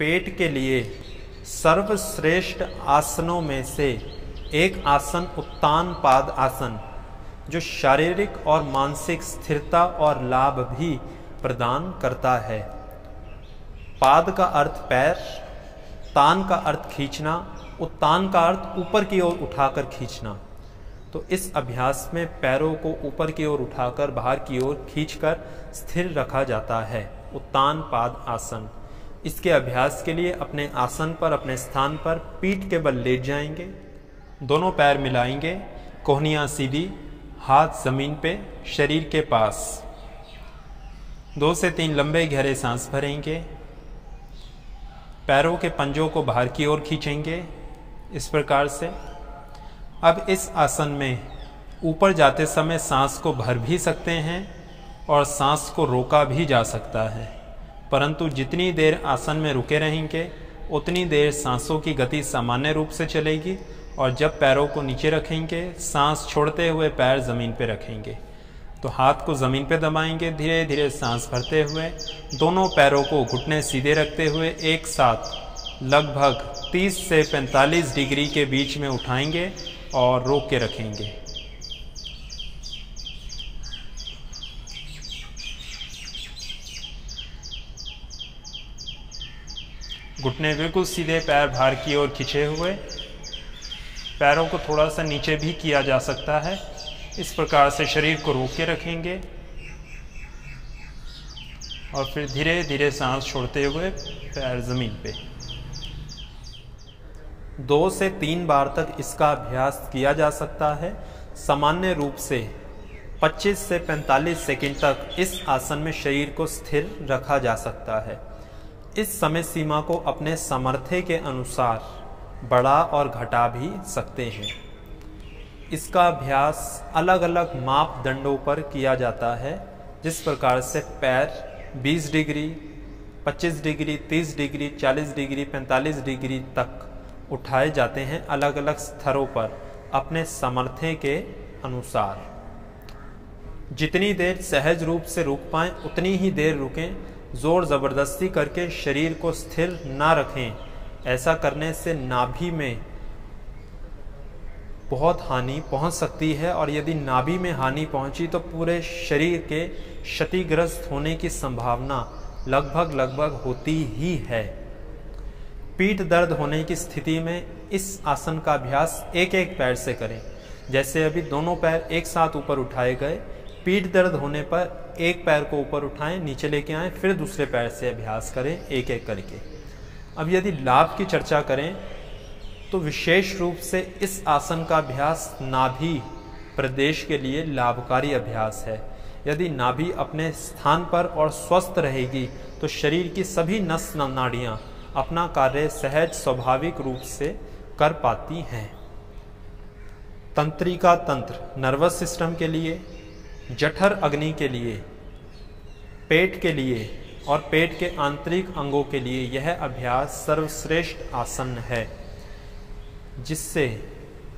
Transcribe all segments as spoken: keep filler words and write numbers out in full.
पेट के लिए सर्वश्रेष्ठ आसनों में से एक आसन उत्तान पाद आसन, जो शारीरिक और मानसिक स्थिरता और लाभ भी प्रदान करता है। पाद का अर्थ पैर, तान का अर्थ खींचना, उत्तान का अर्थ ऊपर की ओर उठाकर खींचना। तो इस अभ्यास में पैरों को ऊपर की ओर उठाकर बाहर की ओर खींचकर स्थिर रखा जाता है, उत्तान पाद आसन। इसके अभ्यास के लिए अपने आसन पर, अपने स्थान पर पीठ के बल लेट जाएंगे, दोनों पैर मिलाएंगे, कोहनियाँ सीधी, हाथ ज़मीन पे शरीर के पास। दो से तीन लंबे गहरे सांस भरेंगे, पैरों के पंजों को बाहर की ओर खींचेंगे इस प्रकार से। अब इस आसन में ऊपर जाते समय सांस को भर भी सकते हैं और सांस को रोका भी जा सकता है, परंतु जितनी देर आसन में रुके रहेंगे उतनी देर सांसों की गति सामान्य रूप से चलेगी, और जब पैरों को नीचे रखेंगे सांस छोड़ते हुए पैर ज़मीन पर रखेंगे। तो हाथ को ज़मीन पर दबाएंगे, धीरे धीरे सांस भरते हुए, दोनों पैरों को घुटने सीधे रखते हुए एक साथ लगभग तीस से पैंतालीस डिग्री के बीच में उठाएंगे और रोक के रखेंगे। घुटने बिल्कुल सीधे, पैर बाहर की ओर खिंचे हुए, पैरों को थोड़ा सा नीचे भी किया जा सकता है। इस प्रकार से शरीर को रोक के रखेंगे और फिर धीरे धीरे सांस छोड़ते हुए पैर ज़मीन पे। दो से तीन बार तक इसका अभ्यास किया जा सकता है। सामान्य रूप से पच्चीस से पैंतालीस सेकंड तक इस आसन में शरीर को स्थिर रखा जा सकता है। इस समय सीमा को अपने सामर्थ्य के अनुसार बढ़ा और घटा भी सकते हैं। इसका अभ्यास अलग अलग मापदंडों पर किया जाता है, जिस प्रकार से पैर बीस डिग्री, पच्चीस डिग्री, तीस डिग्री, चालीस डिग्री, पैंतालीस डिग्री तक उठाए जाते हैं अलग अलग स्तरों पर अपने सामर्थ्य के अनुसार। जितनी देर सहज रूप से रुक पाएँ उतनी ही देर रुकें, ज़ोर ज़बरदस्ती करके शरीर को स्थिर ना रखें। ऐसा करने से नाभि में बहुत हानि पहुंच सकती है, और यदि नाभि में हानि पहुंची तो पूरे शरीर के क्षतिग्रस्त होने की संभावना लगभग लगभग होती ही है। पीठ दर्द होने की स्थिति में इस आसन का अभ्यास एक एक पैर से करें। जैसे अभी दोनों पैर एक साथ ऊपर उठाए गए, पीठ दर्द होने पर एक पैर को ऊपर उठाएं, नीचे लेके आएं, फिर दूसरे पैर से अभ्यास करें एक एक करके। अब यदि लाभ की चर्चा करें तो विशेष रूप से इस आसन का अभ्यास नाभि प्रदेश के लिए लाभकारी अभ्यास है। यदि नाभि अपने स्थान पर और स्वस्थ रहेगी तो शरीर की सभी नस नाड़ियाँ अपना कार्य सहज स्वाभाविक रूप से कर पाती हैं। तंत्रिका तंत्र नर्वस सिस्टम के लिए, जठर अग्नि के लिए, पेट के लिए और पेट के आंतरिक अंगों के लिए यह अभ्यास सर्वश्रेष्ठ आसन है, जिससे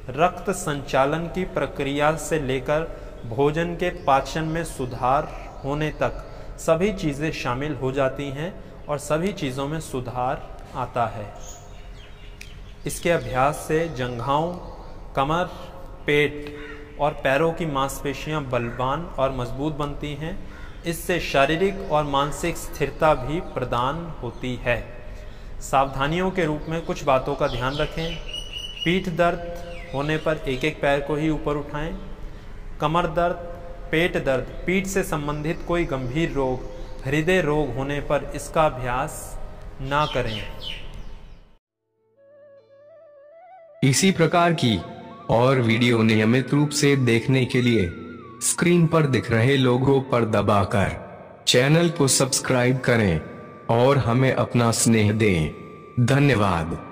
रक्त संचालन की प्रक्रिया से लेकर भोजन के पाचन में सुधार होने तक सभी चीज़ें शामिल हो जाती हैं और सभी चीज़ों में सुधार आता है। इसके अभ्यास से जंघाओं, कमर, पेट और पैरों की मांसपेशियां बलवान और मजबूत बनती हैं। इससे शारीरिक और मानसिक स्थिरता भी प्रदान होती है। सावधानियों के रूप में कुछ बातों का ध्यान रखें। पीठ दर्द होने पर एक एक पैर को ही ऊपर उठाएं। कमर दर्द, पेट दर्द, पीठ से संबंधित कोई गंभीर रोग, हृदय रोग होने पर इसका अभ्यास ना करें। इसी प्रकार की और वीडियो नियमित रूप से देखने के लिए स्क्रीन पर दिख रहे लोगों पर दबाकर चैनल को सब्सक्राइब करें और हमें अपना स्नेह दें। धन्यवाद।